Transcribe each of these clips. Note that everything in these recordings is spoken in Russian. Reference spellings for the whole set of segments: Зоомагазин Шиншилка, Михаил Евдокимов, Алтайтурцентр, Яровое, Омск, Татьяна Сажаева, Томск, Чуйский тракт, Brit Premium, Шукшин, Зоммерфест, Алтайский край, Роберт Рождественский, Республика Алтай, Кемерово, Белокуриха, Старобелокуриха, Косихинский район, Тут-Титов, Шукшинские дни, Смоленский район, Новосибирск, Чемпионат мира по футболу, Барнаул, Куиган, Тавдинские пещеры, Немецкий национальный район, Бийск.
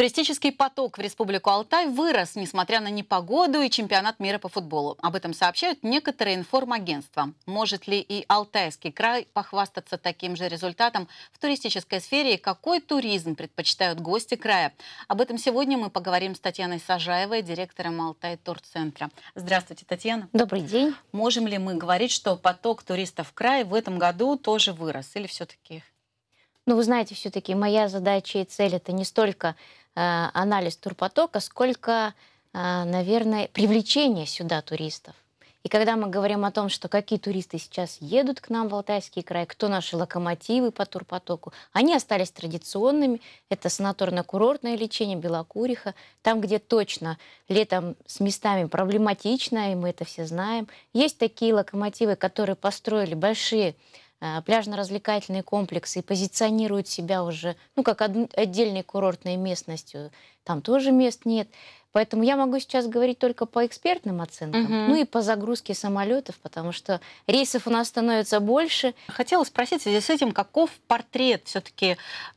Туристический поток в Республику Алтай вырос, несмотря на непогоду и чемпионат мира по футболу. Об этом сообщают некоторые информагентства. Может ли и Алтайский край похвастаться таким же результатом в туристической сфере и какой туризм предпочитают гости края? Об этом сегодня мы поговорим с Татьяной Сажаевой, директором Алтайтурцентра. Здравствуйте, Татьяна. Добрый день. Можем ли мы говорить, что поток туристов в край в этом году тоже вырос или все-таки? Ну, вы знаете, все-таки моя задача и цель — это не столько анализ турпотока, сколько, наверное, привлечение сюда туристов. И когда мы говорим о том, что какие туристы сейчас едут к нам в Алтайский край, кто наши локомотивы по турпотоку, они остались традиционными. Это санаторно-курортное лечение, Белокуриха, там, где точно летом с местами проблематично, и мы это все знаем. Есть такие локомотивы, которые построили большие пляжно-развлекательные комплексы и позиционируют себя уже, ну, как отдельной курортной местностью. Там тоже мест нет. Поэтому я могу сейчас говорить только по экспертным оценкам, ну и по загрузке самолетов, потому что рейсов у нас становится больше. Хотела спросить в связи с этим, каков портрет все-таки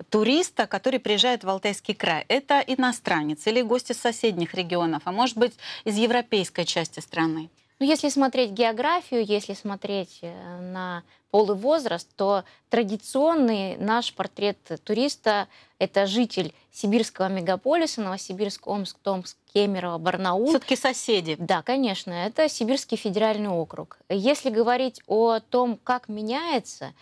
туриста, который приезжает в Алтайский край? Это иностранец или гости из соседних регионов, а может быть из европейской части страны? Ну, если смотреть географию, если смотреть на пол и возраст, то традиционный наш портрет туриста – это житель сибирского мегаполиса: Новосибирск, Омск, Томск, Кемерово, Барнаул. Все-таки соседи. Да, конечно, это Сибирский федеральный округ. Если говорить о том, как меняется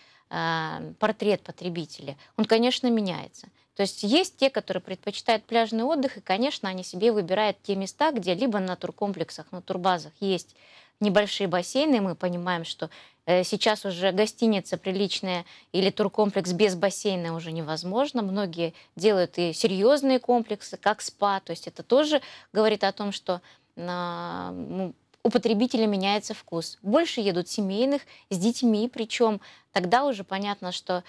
портрет потребителя, он, конечно, меняется. То есть есть те, которые предпочитают пляжный отдых, и, конечно, они себе выбирают те места, где либо на туркомплексах, на турбазах есть небольшие бассейны. Мы понимаем, что сейчас уже гостиница приличная или туркомплекс без бассейна уже невозможно. Многие делают и серьезные комплексы, как спа. То есть это тоже говорит о том, что у потребителя меняется вкус. Больше едут семейных, с детьми, причем тогда уже понятно, что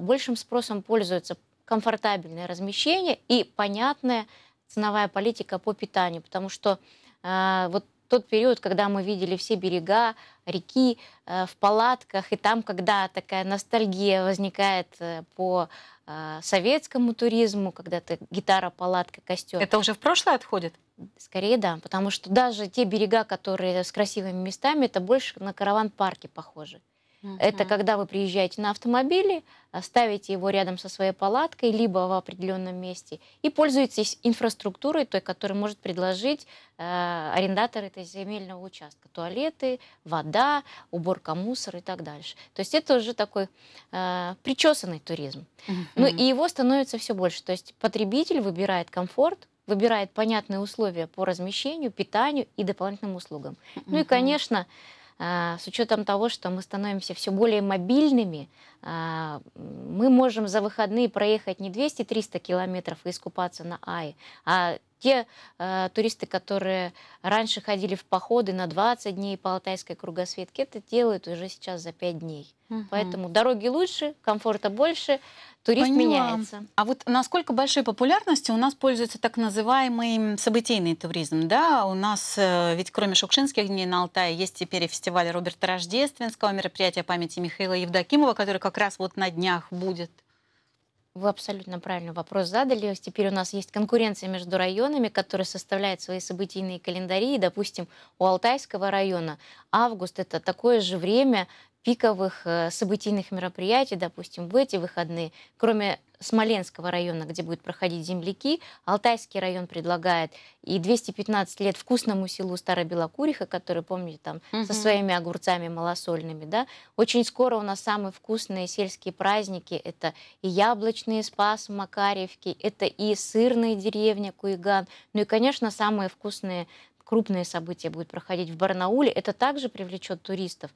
большим спросом пользуются комфортабельное размещение и понятная ценовая политика по питанию. Потому что вот тот период, когда мы видели все берега, реки в палатках, и там, когда такая ностальгия возникает по советскому туризму, когда ты гитара, палатка, костер. Это уже в прошлое отходит? Скорее, да. Потому что даже те берега, которые с красивыми местами, это больше на караван-парки похоже. Это когда вы приезжаете на автомобиле, ставите его рядом со своей палаткой, либо в определенном месте, и пользуетесь инфраструктурой, той, которую может предложить арендатор этого земельного участка. Туалеты, вода, уборка мусора и так дальше. То есть это уже такой причесанный туризм. Ну и его становится все больше. То есть потребитель выбирает комфорт, выбирает понятные условия по размещению, питанию и дополнительным услугам. Ну и, конечно, с учетом того, что мы становимся все более мобильными, мы можем за выходные проехать не 200-300 километров и искупаться на Ае, а те туристы, которые раньше ходили в походы на 20 дней по Алтайской кругосветке, это делают уже сейчас за 5 дней. Поэтому дороги лучше, комфорта больше, турист меняется. А вот насколько большой популярностью у нас пользуется так называемый событийный туризм? Да, у нас ведь кроме Шукшинских дней на Алтае есть теперь и фестиваль Роберта Рождественского, мероприятие памяти Михаила Евдокимова, которое как раз вот на днях будет. Вы абсолютно правильный вопрос задали. Теперь у нас есть конкуренция между районами, которые составляют свои событийные календари. И, допустим, у Алтайского района август – это такое же время пиковых событийных мероприятий. Допустим, в эти выходные, кроме Смоленского района, где будут проходить земляки, Алтайский район предлагает и 215 лет вкусному селу Старобелокуриха, который, помните, там со своими огурцами малосольными, да. Очень скоро у нас самые вкусные сельские праздники. Это и яблочные спас в Макаревке, это и сырные деревни Куиган. Ну и, конечно, самые вкусные крупные события будут проходить в Барнауле. Это также привлечет туристов.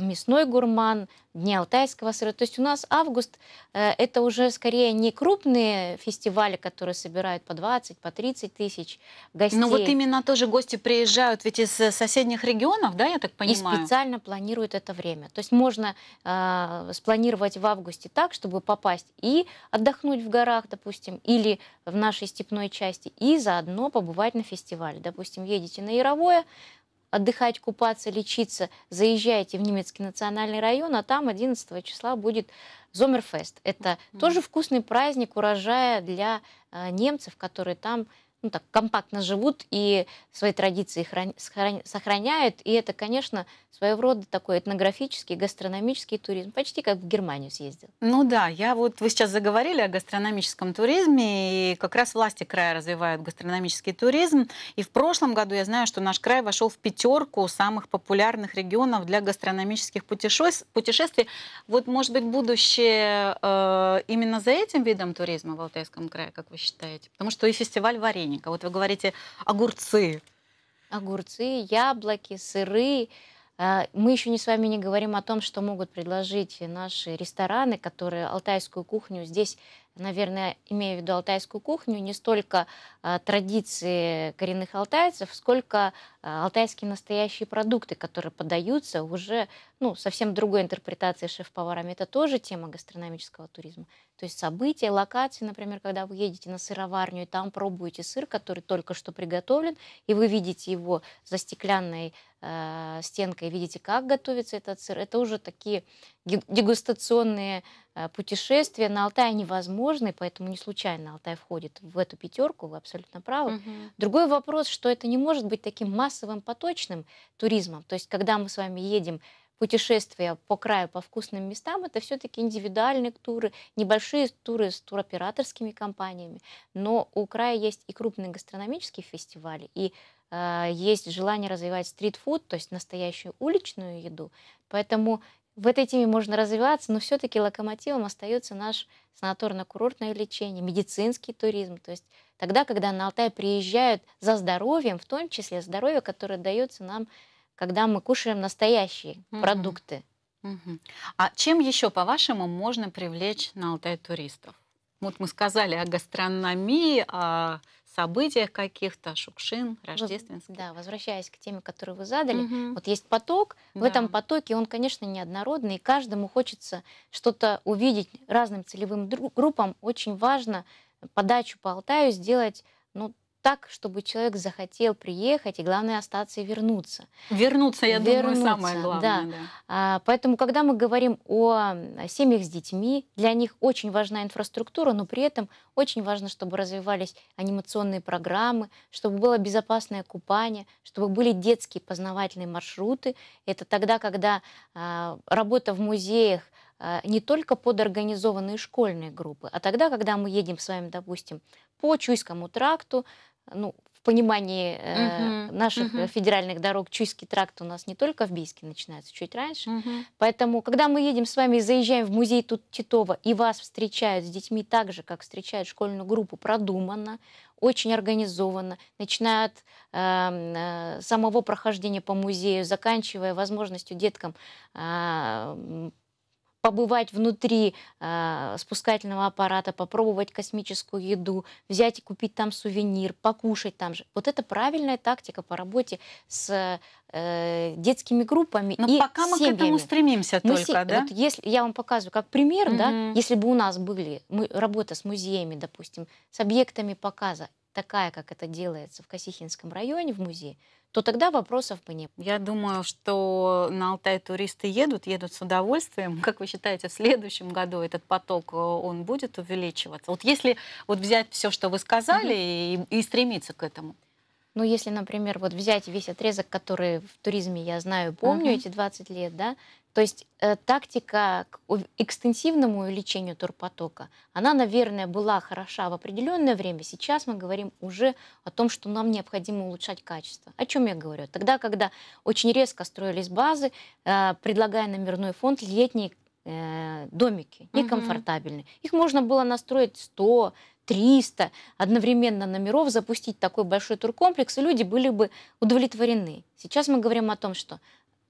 Мясной гурман, Дни Алтайского сыра. То есть у нас август – это уже скорее не крупные фестивали, которые собирают по 20, по 30 тысяч гостей. Но вот именно тоже гости приезжают ведь из соседних регионов, да, я так понимаю? И специально планируют это время. То есть можно спланировать в августе так, чтобы попасть и отдохнуть в горах, допустим, или в нашей степной части, и заодно побывать на фестивале. Допустим, едете на Яровое, отдыхать, купаться, лечиться, заезжаете в Немецкий национальный район, а там 11 числа будет Зоммерфест. Это тоже вкусный праздник урожая для немцев, которые там так компактно живут и свои традиции сохраняют. И это, конечно, своего рода такой этнографический, гастрономический туризм. Почти как в Германию съездил. Ну да, вы сейчас заговорили о гастрономическом туризме, и как раз власти края развивают гастрономический туризм. И в прошлом году я знаю, что наш край вошел в 5-ку самых популярных регионов для гастрономических путешествий. Вот, может быть, будущее именно за этим видом туризма в Алтайском крае, как вы считаете? Потому что и фестиваль варенья. Вот вы говорите огурцы. Огурцы, яблоки, сыры. Мы еще с вами не говорим о том, что могут предложить наши рестораны, которые алтайскую кухню здесь, наверное, имея в виду алтайскую кухню, не столько традиции коренных алтайцев, сколько алтайские настоящие продукты, которые подаются уже совсем другой интерпретации шеф-поварами. Это тоже тема гастрономического туризма. То есть события, локации, например, когда вы едете на сыроварню, и там пробуете сыр, который только что приготовлен, и вы видите его за стеклянной стенкой, видите, как готовится этот сыр. Это уже такие дегустационные путешествия. На Алтае невозможны, поэтому не случайно Алтай входит в эту 5-ку, вы абсолютно правы. Другой вопрос, что это не может быть таким массовым поточным туризмом. То есть когда мы с вами едем путешествия по краю, по вкусным местам, это все-таки индивидуальные туры, небольшие туры с туроператорскими компаниями. Но у края есть и крупные гастрономические фестивали, и есть желание развивать стритфуд, то есть настоящую уличную еду. Поэтому в этой теме можно развиваться, но все-таки локомотивом остается наш санаторно-курортное лечение, медицинский туризм. То есть тогда, когда на Алтай приезжают за здоровьем, в том числе здоровье, которое дается нам, когда мы кушаем настоящие продукты. А чем еще, по-вашему, можно привлечь на Алтай туристов? Вот мы сказали о гастрономии, о событиях каких-то, Шукшин, Рождественский. Да, возвращаясь к теме, которую вы задали, вот есть поток, в этом потоке он, конечно, неоднородный, и каждому хочется что-то увидеть, разным целевым группам. Очень важно подачу по Алтаю сделать, так, чтобы человек захотел приехать, и главное остаться и вернуться. Вернуться, я думаю, самое главное. Да. Поэтому, когда мы говорим о семьях с детьми, для них очень важна инфраструктура, но при этом очень важно, чтобы развивались анимационные программы, чтобы было безопасное купание, чтобы были детские познавательные маршруты. Это тогда, когда работа в музеях не только под организованные школьные группы, а тогда, когда мы едем с вами, допустим, по Чуйскому тракту, в понимании наших федеральных дорог, Чуйский тракт у нас не только в Бийске начинается, чуть раньше. Поэтому, когда мы едем с вами и заезжаем в музей Тут-Титова, и вас встречают с детьми так же, как встречают школьную группу, продуманно, очень организованно, начиная от самого прохождения по музею, заканчивая возможностью деткам побывать внутри спускательного аппарата, попробовать космическую еду, взять и купить там сувенир, покушать там же. Вот это правильная тактика по работе с детскими группами. Но и пока мы к этому стремимся только, да? Вот если, я вам показываю как пример, да, если бы у нас были работа с музеями, допустим, с объектами показа, такая, как это делается в Косихинском районе, в музее, то тогда вопросов бы не было. Я думаю, что на Алтай туристы едут с удовольствием. Как вы считаете, в следующем году этот поток, он будет увеличиваться? Вот если взять все, что вы сказали, и стремиться к этому. Ну, если, например, взять весь отрезок, который в туризме я знаю, помню эти 20 лет, да, то есть тактика к экстенсивному увеличению турпотока, она, наверное, была хороша в определенное время. Сейчас мы говорим уже о том, что нам необходимо улучшать качество. О чем я говорю? Тогда, когда очень резко строились базы, предлагая номерной фонд, летние домики некомфортабельные. Их можно было настроить 100, 300 одновременно номеров, запустить такой большой туркомплекс, и люди были бы удовлетворены. Сейчас мы говорим о том, что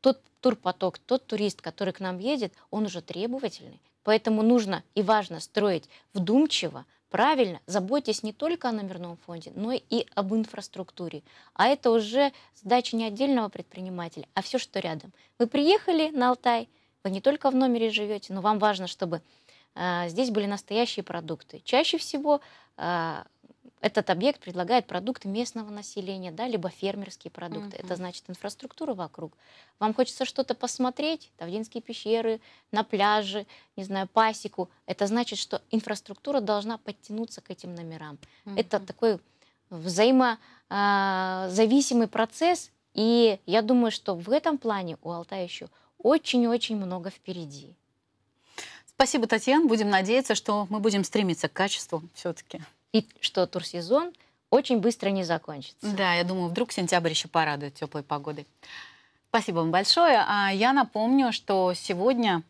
тот турпоток, тот турист, который к нам едет, он уже требовательный. Поэтому нужно и важно строить вдумчиво, правильно, заботьтесь не только о номерном фонде, но и об инфраструктуре. А это уже задача не отдельного предпринимателя, а все, что рядом. Вы приехали на Алтай, вы не только в номере живете, но вам важно, чтобы здесь были настоящие продукты. Чаще всего этот объект предлагает продукты местного населения, да, либо фермерские продукты. Это значит инфраструктура вокруг. Вам хочется что-то посмотреть, Тавдинские пещеры, на пляже, не знаю, пасеку. Это значит, что инфраструктура должна подтянуться к этим номерам. Это такой взаимозависимый процесс. И я думаю, что в этом плане у Алтая еще очень-очень много впереди. Спасибо, Татьяна. Будем надеяться, что мы будем стремиться к качеству все-таки. И что турсезон очень быстро не закончится. Да, я думаю, вдруг сентябрь еще порадует теплой погодой. Спасибо вам большое. А я напомню, что сегодня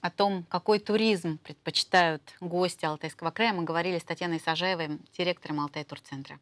о том, какой туризм предпочитают гости Алтайского края, мы говорили с Татьяной Сажаевой, директором Алтайтурцентра.